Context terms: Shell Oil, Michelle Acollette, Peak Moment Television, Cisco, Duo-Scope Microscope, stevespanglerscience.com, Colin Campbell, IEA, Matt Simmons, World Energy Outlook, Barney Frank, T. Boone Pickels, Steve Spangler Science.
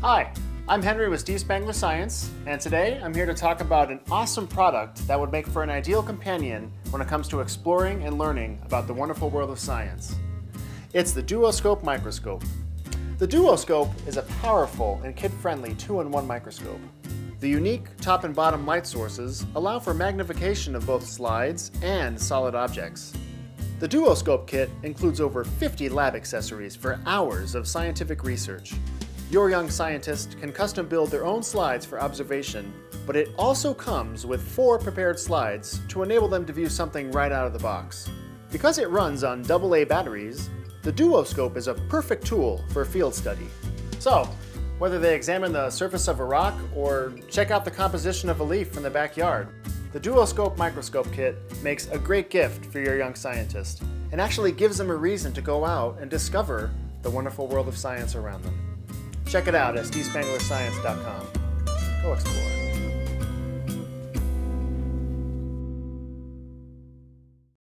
Hi, I'm Henry with Steve Spangler Science, and today I'm here to talk about an awesome product that would make for an ideal companion when it comes to exploring and learning about the wonderful world of science. It's the Duo-Scope Microscope. The Duo-Scope is a powerful and kid-friendly 2-in-1 microscope. The unique top and bottom light sources allow for magnification of both slides and solid objects. The Duo-Scope kit includes over 50 lab accessories for hours of scientific research. Your young scientist can custom build their own slides for observation, but it also comes with 4 prepared slides to enable them to view something right out of the box. Because it runs on AA batteries, the Duo-Scope is a perfect tool for field study. So, whether they examine the surface of a rock or check out the composition of a leaf from the backyard, the Duo-Scope Microscope Kit makes a great gift for your young scientist and actually gives them a reason to go out and discover the wonderful world of science around them. Check it out at stevespanglerscience.com. Go explore.